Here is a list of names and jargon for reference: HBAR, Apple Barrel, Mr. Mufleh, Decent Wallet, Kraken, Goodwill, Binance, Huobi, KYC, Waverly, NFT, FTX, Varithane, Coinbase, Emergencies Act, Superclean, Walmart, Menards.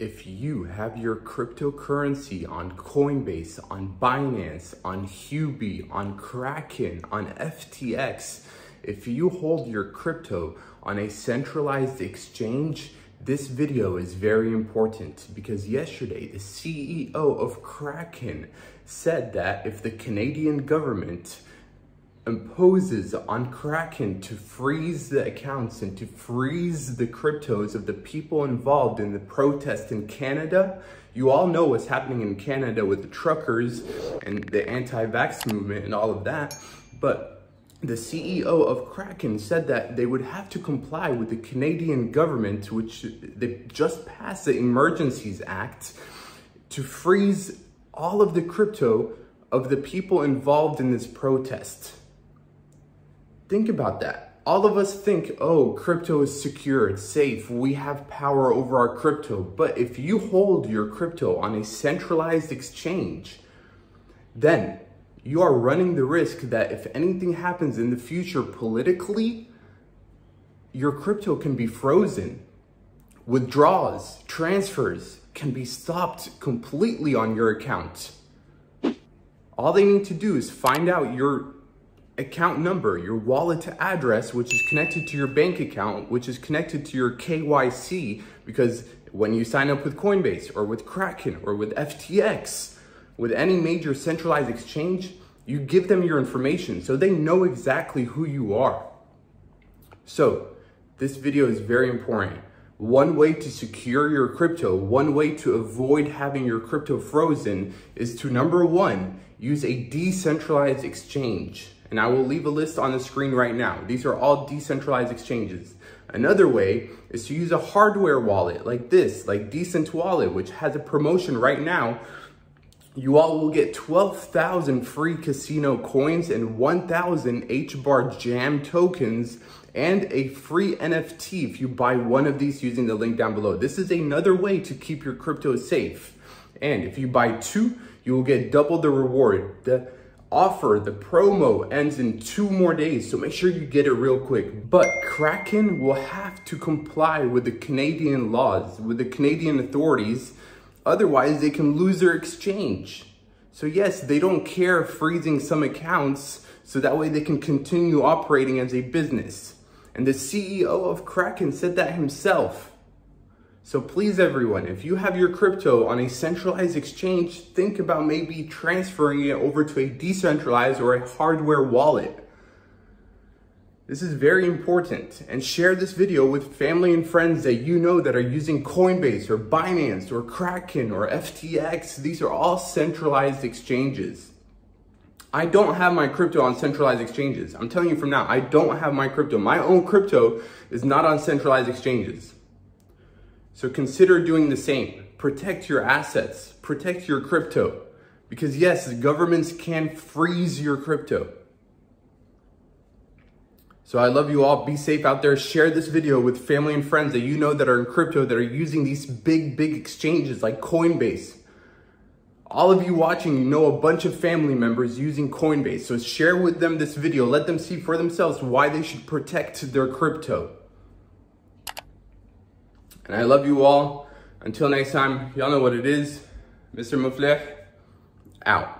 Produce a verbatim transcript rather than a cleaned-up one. if you have your cryptocurrency on Coinbase, on Binance, on Huobi, on Kraken, on F T X, if you hold your crypto on a centralized exchange, this video is very important because yesterday the C E O of Kraken said that if the Canadian government imposes on Kraken to freeze the accounts and to freeze the cryptos of the people involved in the protest in Canada. You all know what's happening in Canada with the truckers and the anti-vax movement and all of that. But the C E O of Kraken said that they would have to comply with the Canadian government, which they just passed the Emergencies Act, to freeze all of the crypto of the people involved in this protest. Think about that. All of us think, oh, crypto is secure, it's safe, we have power over our crypto. But if you hold your crypto on a centralized exchange, then you are running the risk that if anything happens in the future politically, your crypto can be frozen. Withdrawals, transfers can be stopped completely on your account. All they need to do is find out your account number, your wallet address, which is connected to your bank account, which is connected to your K Y C, because when you sign up with Coinbase or with Kraken or with F T X, with any major centralized exchange, you give them your information so they know exactly who you are. So this video is very important. One way to secure your crypto, one way to avoid having your crypto frozen is to, number one, use a decentralized exchange. And I will leave a list on the screen right now. These are all decentralized exchanges. Another way is to use a hardware wallet like this, like Decent Wallet, which has a promotion right now. You all will get twelve thousand free casino coins and one thousand H B A R Jam tokens and a free N F T if you buy one of these using the link down below. This is another way to keep your crypto safe. And if you buy two, you will get double the reward. The offer, the promo ends in two more days, so make sure you get it real quick. But Kraken will have to comply with the Canadian laws, with the Canadian authorities, otherwise they can lose their exchange. So yes, they don't care freezing some accounts, so that way they can continue operating as a business. And the C E O of Kraken said that himself. So please everyone, if you have your crypto on a centralized exchange, think about maybe transferring it over to a decentralized or a hardware wallet. This is very important. And share this video with family and friends that you know that are using Coinbase or Binance or Kraken or F T X. These are all centralized exchanges. I don't have my crypto on centralized exchanges. I'm telling you from now, I don't have my crypto. My own crypto is not on centralized exchanges. So consider doing the same. Protect your assets, protect your crypto, because yes, governments can freeze your crypto. So I love you all, be safe out there. Share this video with family and friends that you know that are in crypto, that are using these big, big exchanges like Coinbase. All of you watching, you know a bunch of family members using Coinbase. So share with them this video, let them see for themselves why they should protect their crypto. And I love you all. Until next time, y'all know what it is. Mister Mufleh, out.